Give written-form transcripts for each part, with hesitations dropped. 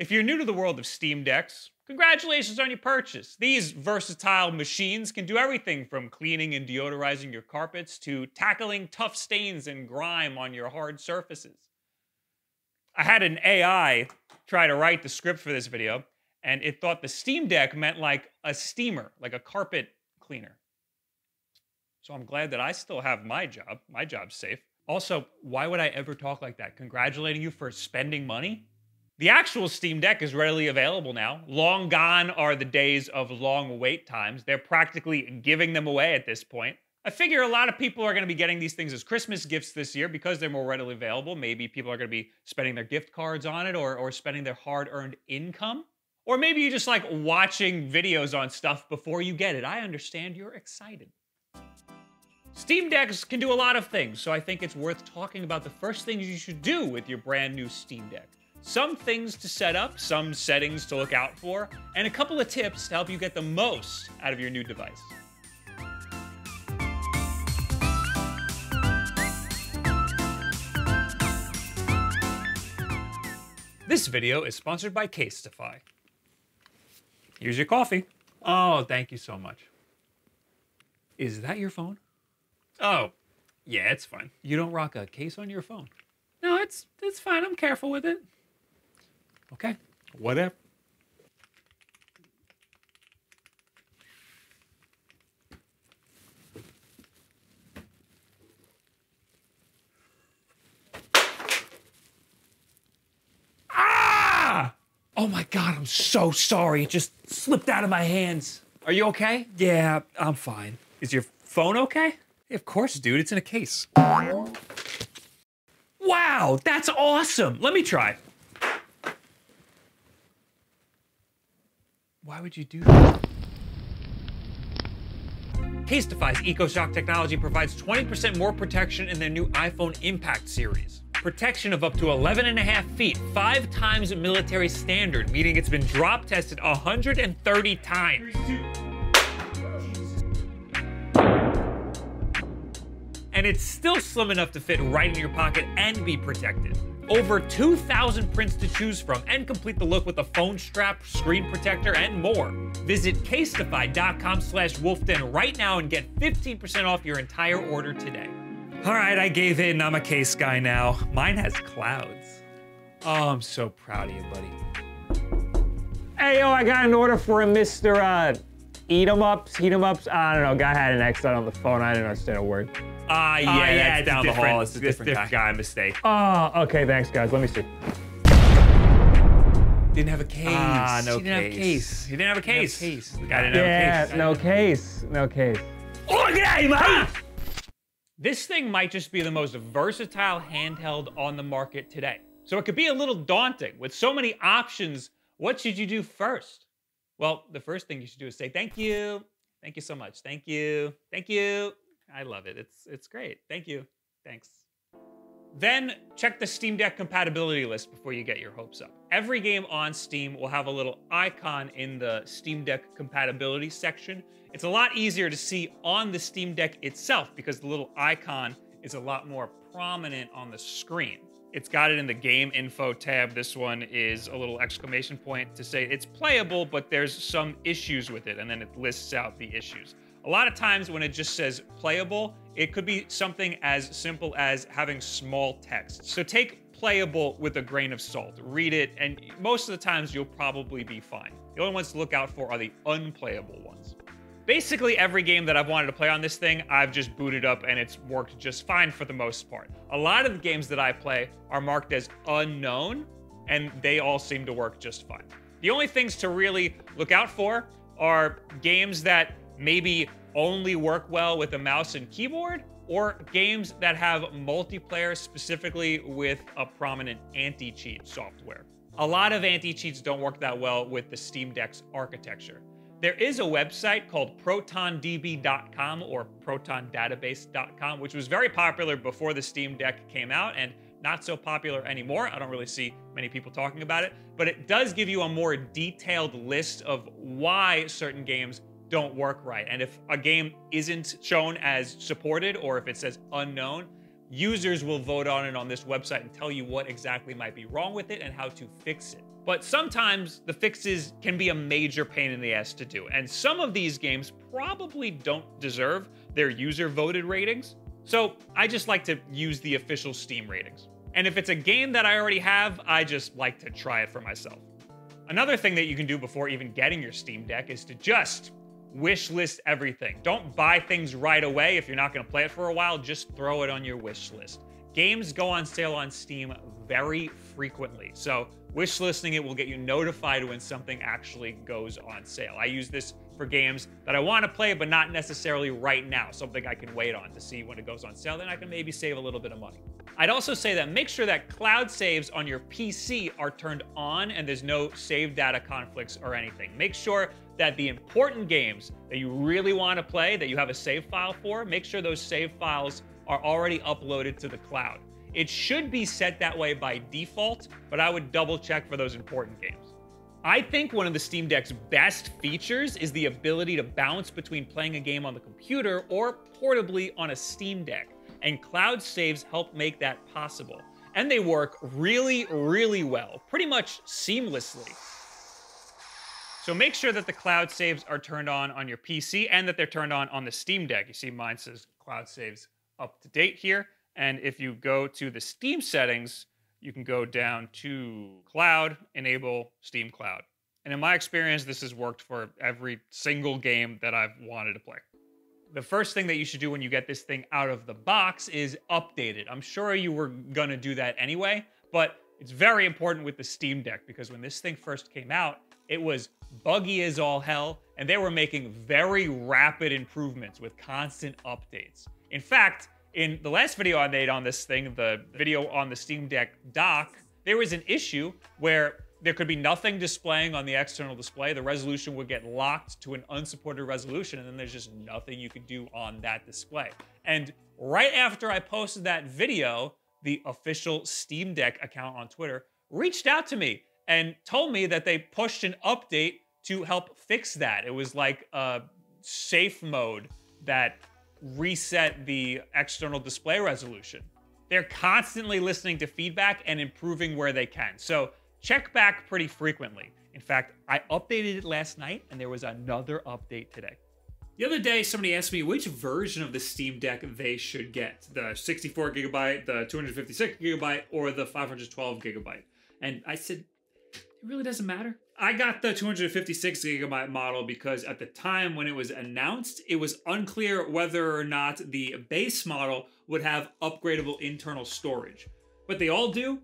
If you're new to the world of Steam Decks, congratulations on your purchase. These versatile machines can do everything from cleaning and deodorizing your carpets to tackling tough stains and grime on your hard surfaces. I had an AI try to write the script for this video, and it thought the Steam Deck meant like a steamer, like a carpet cleaner. So I'm glad that I still have my job. My job's safe. Also, why would I ever talk like that? Congratulating you for spending money? The actual Steam Deck is readily available now. Long gone are the days of long wait times. They're practically giving them away at this point. I figure a lot of people are going to be getting these things as Christmas gifts this year because they're more readily available. Maybe people are going to be spending their gift cards on it or spending their hard-earned income. Or maybe you just like watching videos on stuff before you get it. I understand you're excited. Steam Decks can do a lot of things, so I think it's worth talking about the first things you should do with your brand new Steam Deck. Some things to set up, some settings to look out for, and a couple of tips to help you get the most out of your new device. This video is sponsored by Casetify. Here's your coffee. Oh, thank you so much. Is that your phone? Oh, yeah, it's fine. You don't rock a case on your phone? No, it's fine. I'm careful with it. Okay, whatever. Ah! Oh my God, I'm so sorry. It just slipped out of my hands. Are you okay? Yeah, I'm fine. Is your phone okay? Yeah, of course, dude. It's in a case. Wow, that's awesome. Let me try. Why would you do that? Casetify's EcoShock technology provides 20% more protection in their new iPhone Impact series. Protection of up to 11.5 feet, 5 times military standard, meaning it's been drop tested 130 times. And it's still slim enough to fit right in your pocket and be protected. Over 2,000 prints to choose from and complete the look with a phone strap, screen protector, and more. Visit Casetify.com/WulffDen right now and get 15% off your entire order today. All right, I gave in. I'm a case guy now. Mine has clouds. Oh, I'm so proud of you, buddy. Hey, yo, I got an order for a Mr. Heat 'em ups. I don't know. Guy had an accent on the phone. I didn't understand a word. Yeah, it's down the hall. It's a different guy. Mistake. Oh, okay. Thanks, guys. Let me see. Didn't have a case. He didn't have a case. The guy didn't have a case. No case. Oh, yeah, man! This thing might just be the most versatile handheld on the market today. So it could be a little daunting. With so many options, what should you do first? Well, the first thing you should do is say, thank you. Thank you so much. Thank you. Thank you. I love it. It's great. Thank you. Thanks. Then check the Steam Deck compatibility list before you get your hopes up. Every game on Steam will have a little icon in the Steam Deck compatibility section. It's a lot easier to see on the Steam Deck itself because the little icon is a lot more prominent on the screen. It's got it in the game info tab. This one is a little exclamation point to say it's playable, but there's some issues with it. And then it lists out the issues. A lot of times when it just says playable, it could be something as simple as having small text. So take playable with a grain of salt, read it, and most of the times you'll probably be fine. The only ones to look out for are the unplayable ones. Basically every game that I've wanted to play on this thing, I've just booted up and it's worked just fine for the most part. A lot of the games that I play are marked as unknown, and they all seem to work just fine. The only things to really look out for are games that maybe only work well with a mouse and keyboard, or games that have multiplayer specifically with a prominent anti-cheat software. A lot of anti-cheats don't work that well with the Steam Deck's architecture. There is a website called ProtonDB.com or ProtonDatabase.com, which was very popular before the Steam Deck came out and not so popular anymore. I don't really see many people talking about it, but it does give you a more detailed list of why certain games don't work right. And if a game isn't shown as supported or if it says unknown, users will vote on it on this website and tell you what exactly might be wrong with it and how to fix it. But sometimes the fixes can be a major pain in the ass to do. And some of these games probably don't deserve their user-voted ratings. So I just like to use the official Steam ratings. And if it's a game that I already have, I just like to try it for myself. Another thing that you can do before even getting your Steam Deck is to just wish list everything. Don't buy things right away. If you're not going to play it for a while, just throw it on your wish list. Games go on sale on Steam very frequently, so wish listing it will get you notified when something actually goes on sale. I use this for games that I want to play, but not necessarily right now, something I can wait on to see when it goes on sale, then I can maybe save a little bit of money. I'd also say that make sure that cloud saves on your PC are turned on and there's no save data conflicts or anything. Make sure that the important games that you really want to play, that you have a save file for, make sure those save files are already uploaded to the cloud. It should be set that way by default, but I would double check for those important games. I think one of the Steam Deck's best features is the ability to bounce between playing a game on the computer or portably on a Steam Deck, and cloud saves help make that possible. And they work really, really well, pretty much seamlessly. So make sure that the cloud saves are turned on your PC and that they're turned on the Steam Deck. You see mine says cloud saves up to date here. And if you go to the Steam settings, you can go down to Cloud, enable Steam Cloud. And in my experience, this has worked for every single game that I've wanted to play. The first thing that you should do when you get this thing out of the box is update it. I'm sure you were gonna do that anyway, but it's very important with the Steam Deck because when this thing first came out, it was buggy as all hell, and they were making very rapid improvements with constant updates. In fact, in the last video I made on this thing, the video on the Steam Deck dock, there was an issue where there could be nothing displaying on the external display. The resolution would get locked to an unsupported resolution, and then there's just nothing you could do on that display. And right after I posted that video, the official Steam Deck account on Twitter reached out to me and told me that they pushed an update to help fix that. It was like a safe mode that reset the external display resolution. They're constantly listening to feedback and improving where they can. So check back pretty frequently. In fact, I updated it last night and there was another update today. The other day, somebody asked me which version of the Steam Deck they should get, the 64 gigabyte, the 256 gigabyte, or the 512 gigabyte. And I said, it really doesn't matter. I got the 256 gigabyte model because at the time when it was announced, it was unclear whether or not the base model would have upgradable internal storage, but they all do.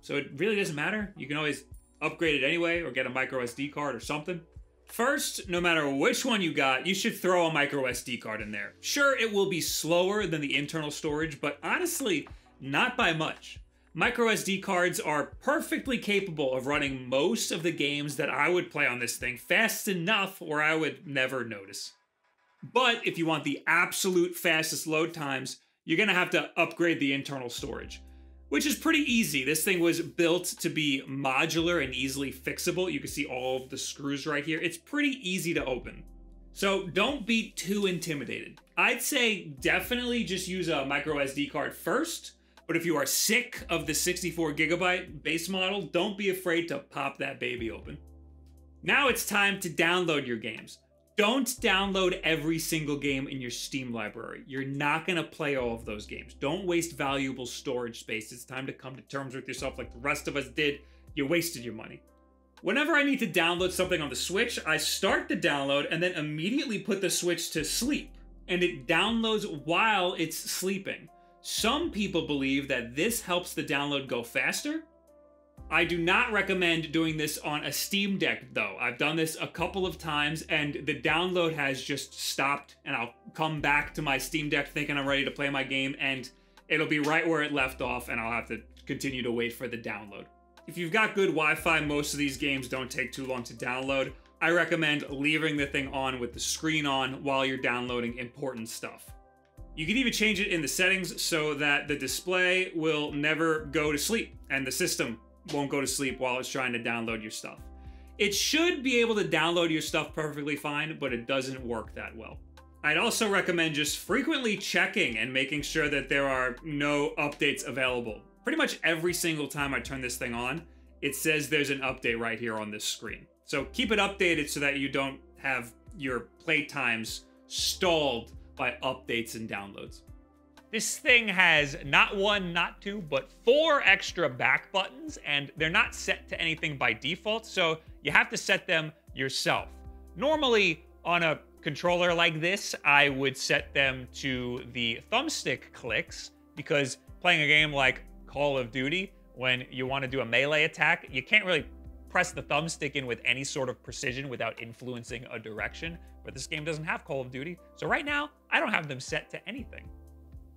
So it really doesn't matter. You can always upgrade it anyway or get a micro SD card or something. First, no matter which one you got, you should throw a micro SD card in there. Sure, it will be slower than the internal storage, but honestly, not by much. Micro SD cards are perfectly capable of running most of the games that I would play on this thing fast enough where I would never notice. But if you want the absolute fastest load times, you're gonna have to upgrade the internal storage, which is pretty easy. This thing was built to be modular and easily fixable. You can see all of the screws right here. It's pretty easy to open. So don't be too intimidated. I'd say definitely just use a micro SD card first. But if you are sick of the 64 gigabyte base model, don't be afraid to pop that baby open. Now it's time to download your games. Don't download every single game in your Steam library. You're not gonna play all of those games. Don't waste valuable storage space. It's time to come to terms with yourself like the rest of us did. You wasted your money. Whenever I need to download something on the Switch, I start the download and then immediately put the Switch to sleep, and it downloads while it's sleeping. Some people believe that this helps the download go faster. I do not recommend doing this on a Steam Deck though. I've done this a couple of times and the download has just stopped and I'll come back to my Steam Deck thinking I'm ready to play my game and it'll be right where it left off and I'll have to continue to wait for the download. If you've got good Wi-Fi, most of these games don't take too long to download. I recommend leaving the thing on with the screen on while you're downloading important stuff. You can even change it in the settings so that the display will never go to sleep and the system won't go to sleep while it's trying to download your stuff. It should be able to download your stuff perfectly fine, but it doesn't work that well. I'd also recommend just frequently checking and making sure that there are no updates available. Pretty much every single time I turn this thing on, it says there's an update right here on this screen. So keep it updated so that you don't have your play times stalled by updates and downloads. This thing has not one, not two, but 4 extra back buttons, and they're not set to anything by default, so you have to set them yourself. Normally, on a controller like this, I would set them to the thumbstick clicks, because playing a game like Call of Duty, when you want to do a melee attack, you can't really press the thumbstick in with any sort of precision without influencing a direction, but this game doesn't have Call of Duty, so right now, I don't have them set to anything.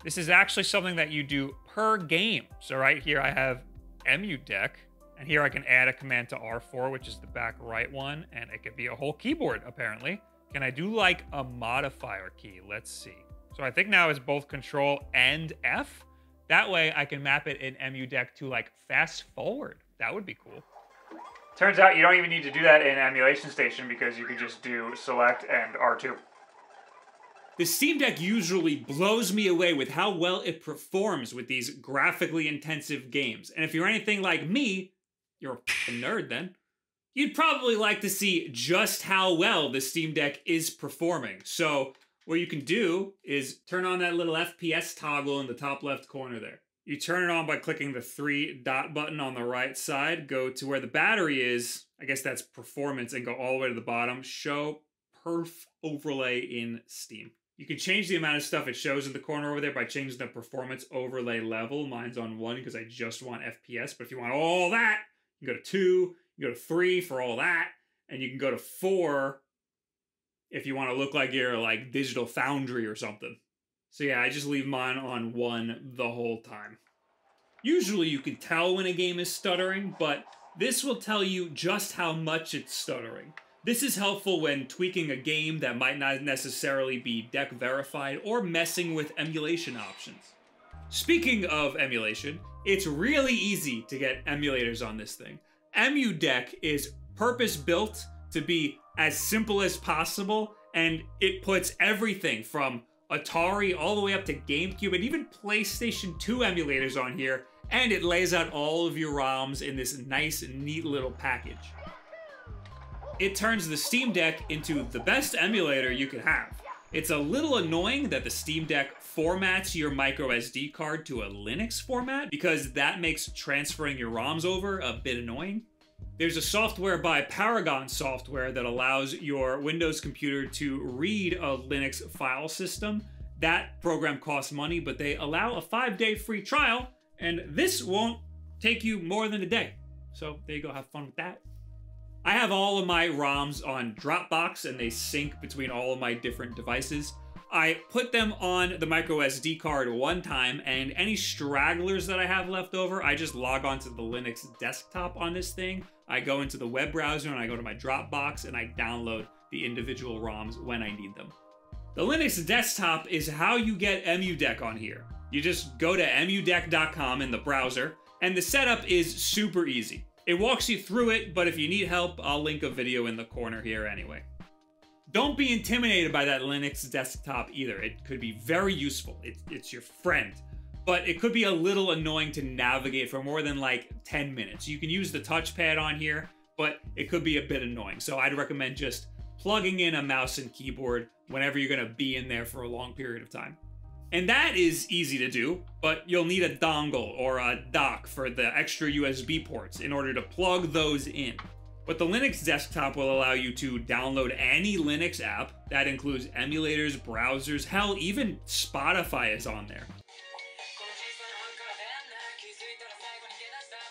This is actually something that you do per game. So right here I have EmuDeck, and here I can add a command to R4, which is the back right one, and it could be a whole keyboard, apparently. Can I do like a modifier key? Let's see. So I think now it's both Control and F. That way I can map it in EmuDeck to like fast forward. That would be cool. Turns out you don't even need to do that in Emulation Station because you could just do select and R2. The Steam Deck usually blows me away with how well it performs with these graphically intensive games. And if you're anything like me, you're a f***ing nerd then, you'd probably like to see just how well the Steam Deck is performing. So what you can do is turn on that little FPS toggle in the top left corner there. You turn it on by clicking the 3-dot button on the right side, go to where the battery is, I guess that's performance, and go all the way to the bottom, show perf overlay in Steam. You can change the amount of stuff it shows in the corner over there by changing the performance overlay level. Mine's on 1 because I just want FPS, but if you want all that, you can go to 2, you can go to 3 for all that, and you can go to 4 if you want to look like you're like Digital Foundry or something. So yeah, I just leave mine on 1 the whole time. Usually you can tell when a game is stuttering, but this will tell you just how much it's stuttering. This is helpful when tweaking a game that might not necessarily be deck verified or messing with emulation options. Speaking of emulation, it's really easy to get emulators on this thing. EmuDeck is purpose-built to be as simple as possible, and it puts everything from Atari all the way up to GameCube and even PlayStation 2 emulators on here, and it lays out all of your ROMs in this nice, neat little package. It turns the Steam Deck into the best emulator you could have. It's a little annoying that the Steam Deck formats your microSD card to a Linux format because that makes transferring your ROMs over a bit annoying. There's a software by Paragon software that allows your Windows computer to read a Linux file system. That program costs money, but they allow a 5-day free trial, and this won't take you more than a day. So there you go, have fun with that. I have all of my ROMs on Dropbox and they sync between all of my different devices. I put them on the microSD card one time, and any stragglers that I have left over, I just log onto the Linux desktop on this thing. I go into the web browser and I go to my Dropbox and I download the individual ROMs when I need them. The Linux desktop is how you get EmuDeck on here. You just go to emudeck.com in the browser, and the setup is super easy. It walks you through it, but if you need help, I'll link a video in the corner here anyway. Don't be intimidated by that Linux desktop either. It could be very useful. It's your friend, but it could be a little annoying to navigate for more than like 10 minutes. You can use the touchpad on here, but it could be a bit annoying. So I'd recommend just plugging in a mouse and keyboard whenever you're gonna be in there for a long period of time. And that is easy to do, but you'll need a dongle or a dock for the extra USB ports in order to plug those in. But the Linux desktop will allow you to download any Linux app. That includes emulators, browsers, hell, even Spotify is on there.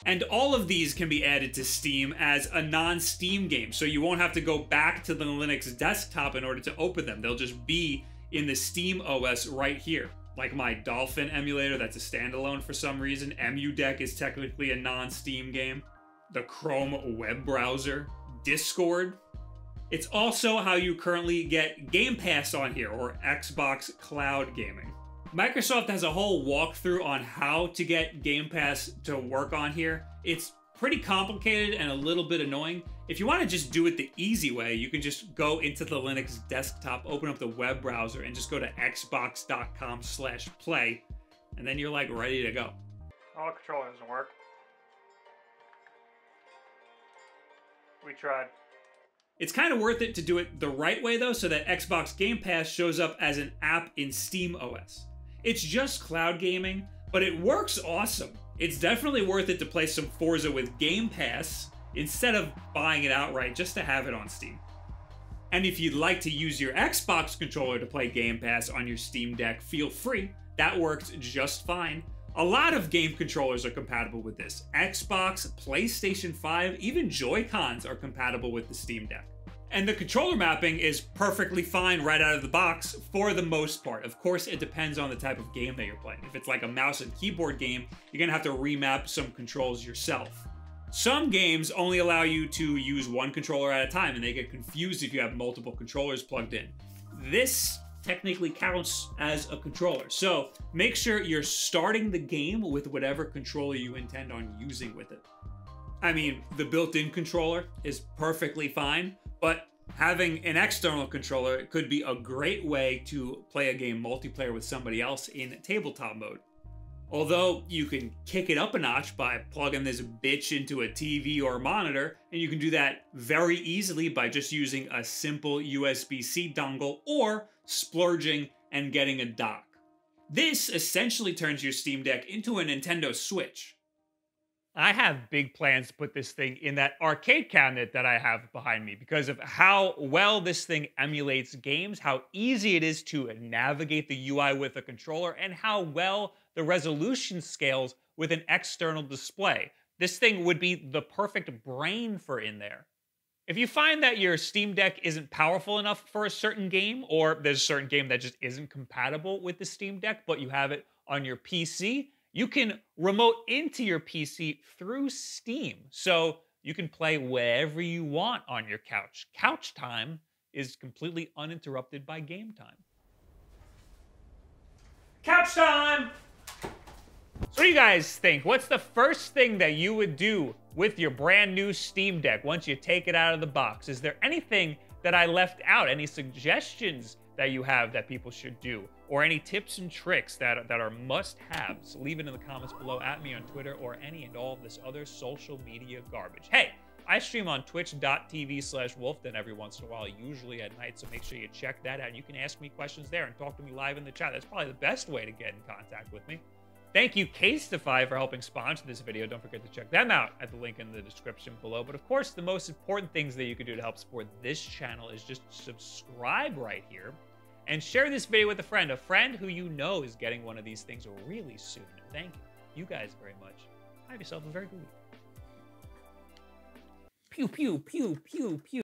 And all of these can be added to Steam as a non-Steam game, so you won't have to go back to the Linux desktop in order to open them. They'll just be in the Steam OS right here. Like my Dolphin emulator, that's a standalone for some reason. EmuDeck is technically a non-Steam game. The Chrome web browser, Discord. It's also how you currently get Game Pass on here, or Xbox Cloud Gaming. Microsoft has a whole walkthrough on how to get Game Pass to work on here. It's pretty complicated and a little bit annoying. If you want to just do it the easy way, you can just go into the Linux desktop, open up the web browser, and just go to xbox.com/play, and then you're like ready to go. Oh, the controller doesn't work. We tried. It's kind of worth it to do it the right way, though, so that Xbox Game Pass shows up as an app in Steam OS. It's just cloud gaming, but it works awesome. It's definitely worth it to play some Forza with Game Pass instead of buying it outright just to have it on Steam. And if you'd like to use your Xbox controller to play Game Pass on your Steam Deck, feel free. That works just fine. A lot of game controllers are compatible with this. Xbox, PlayStation 5, even Joy-Cons are compatible with the Steam Deck. And the controller mapping is perfectly fine right out of the box for the most part. Of course, it depends on the type of game that you're playing. If it's like a mouse and keyboard game, you're gonna have to remap some controls yourself. Some games only allow you to use one controller at a time, and they get confused if you have multiple controllers plugged in. This technically counts as a controller. So make sure you're starting the game with whatever controller you intend on using with it. I mean, the built-in controller is perfectly fine, but having an external controller could be a great way to play a game multiplayer with somebody else in tabletop mode. Although you can kick it up a notch by plugging this bitch into a TV or a monitor, and you can do that very easily by just using a simple USB-C dongle or splurging and getting a dock. This essentially turns your Steam Deck into a Nintendo Switch. I have big plans to put this thing in that arcade cabinet that I have behind me because of how well this thing emulates games, how easy it is to navigate the UI with a controller, and how well the resolution scales with an external display. This thing would be the perfect brain for in there. If you find that your Steam Deck isn't powerful enough for a certain game, or there's a certain game that just isn't compatible with the Steam Deck, but you have it on your PC, you can remote into your PC through Steam. So you can play wherever you want on your couch. Couch time is completely uninterrupted by game time. Couch time! So what do you guys think? What's the first thing that you would do with your brand new Steam Deck once you take it out of the box? Is there anything that I left out? Any suggestions that you have that people should do? Or any tips and tricks that are must-haves? Leave it in the comments below, at me on Twitter, or any and all of this other social media garbage. Hey, I stream on twitch.tv/WulffDen every once in a while, usually at night, so make sure you check that out. You can ask me questions there and talk to me live in the chat. That's probably the best way to get in contact with me. Thank you, Casetify, for helping sponsor this video. Don't forget to check them out at the link in the description below. But of course, the most important things that you can do to help support this channel is just subscribe right here and share this video with a friend who you know is getting one of these things really soon. And thank you guys very much. Have yourself a very good week. Pew, pew, pew, pew, pew.